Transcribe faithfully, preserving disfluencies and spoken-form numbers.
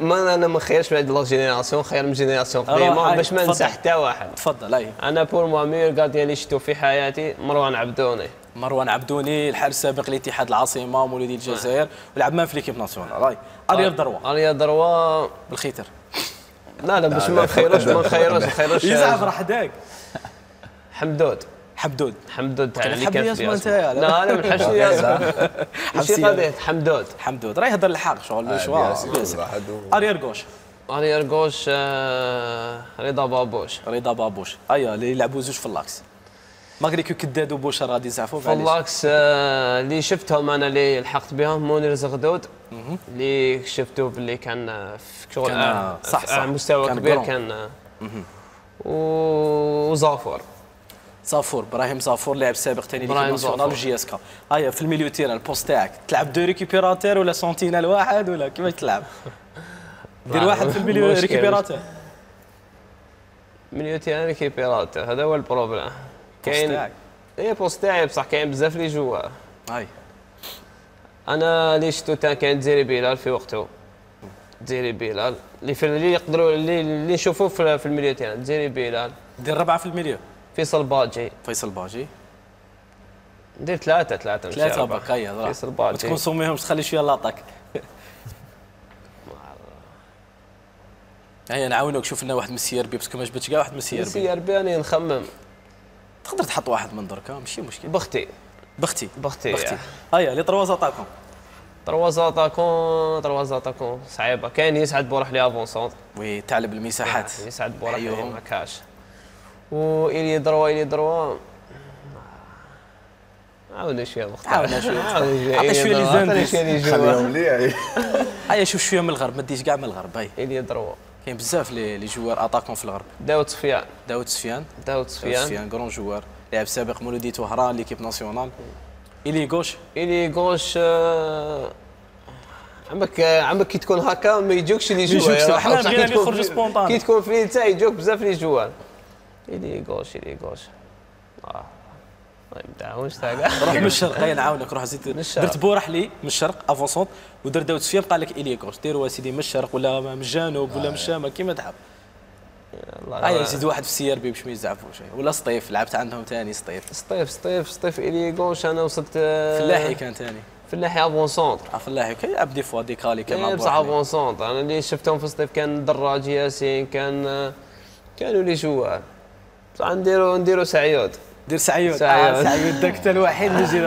ما انا ما خيرش من هاد لا جينيراسيون، خير من جينيراسيون قديمه باش ما ننسى حتى واحد. تفضل. اي انا بور موا ميور كارديان اللي شفتو في حياتي مروان عبدوني. مروان عبدوني الحارس السابق لاتحاد العاصمه ومولودي الجزائر ولعب معاه في ليكيب ناسيونال. راي اريا دروا. اريا دروا بالخيتر. لا لا باش ما نخيروش ما نخيروش ما نخيروش يزعف راه حداك. حمدود. حمدود حمدود تاع اللي كان في اسمه. لا انا ما نحبش ياسر ماشي قضيه. حمدود حمدود راه يهضر الحق شغل لو شوا. اريير غوش. اريير غوش رضا بابوش. رضا بابوش ايا اللي يلعبوا زوج في اللاكس ماغري كو كداد وبوشر غادي يزعفوا في اللاكس. اللي شفتهم انا اللي لحقت بهم مونير زغدود اللي شفتوه اللي كان في شغل صح صح مستوى كبير كان. وزافور صافور. ابراهيم صافور لاعب سابق ثاني ليكيب ناسيونال جي اس كا. هيا في الميليو تيران البوست تاعك تلعب دو ريكيبيراتور ولا سونتينال واحد ولا كيفاش تلعب؟ دير واحد في الميليو ريكيبيراتور. ميليو تيران ريكيبيراتور هذا هو البروبليم. كاين اي بوست تاعي بصح كاين بزاف لي جوار. اي انا اللي شفتو تاع كان دزيري بلال في وقته. دزيري بلال اللي في اللي يقدروا اللي اللي نشوفوه في الميليو تيران. دزيري بلال دير ربعه في الميليو. فيصل باجي. فيصل باجي ندير ثلاثة ثلاثة ثلاثة بقايا ضرا. فيصل باجي ما تكونسوميهمش تخلي شوية لاطاك. هيا نعاونوك شوف لنا واحد من السي ار بي باسكو ما جبتش كاع واحد من السي ار بي. السي ار بي راني نخمم. تقدر تحط واحد من دركا ماشي مشكل. بختي بختي بختي بختي. هيا لي تروا زاتاكون. تروا زاتاكون تروا زاتاكون صعيبة. كاين يسعد بورح لي افون سونت. وي تعلب المساحات. يسعد بورح لي ما كاش. و إلي دروا إلي دروا عاونا شوية مختار. عاونا شوية عطي شوية لي زانديس خليهم لي. هيا شوف شوية من الغرب ما تديش كاع من الغرب. هاي إلي دروا كاين بزاف لي جوار أطاكم في الغرب. داوت سفيان. داوت سفيان داوت سفيان كرون جوار لاعب سابق مولودي وهران ليكيب ناسيونال. إلي غوش. إلي غوش عمك عمك كي تكون هكا ما يجوكش لي جوار. حنا بغينا يخرجوا سبونطان. كي تكون فري نتا يجوك بزاف لي جوار. إلي غوش إلي غوش آه ما يمتعونش تاع روح من الشرق. هيا نعاونك روح زيد درت بورح لي من الشرق افونسونت ودر داوت سفيان قال لك إلي غوش. ديروا سيدي من الشرق ولا من الجنوب ولا من الشمال كيما تحب. هيا زيد واحد في السي ار بي باش ما يزعفوش. ولا سطيف لعبت عندهم ثاني. سطيف سطيف سطيف سطيف إلي غوش. أنا وصلت فلاحي كان ثاني. فلاحي افونسونت. اه فلاحي كيلعب دي فوا ديكالي كيما بصح افونسونت. أنا اللي شفتهم في سطيف كان دراج ياسين كان كانوا لي جوار. نديرو نديرو سعيود. دير سعيود. سعيود داك تا الوحيد اللي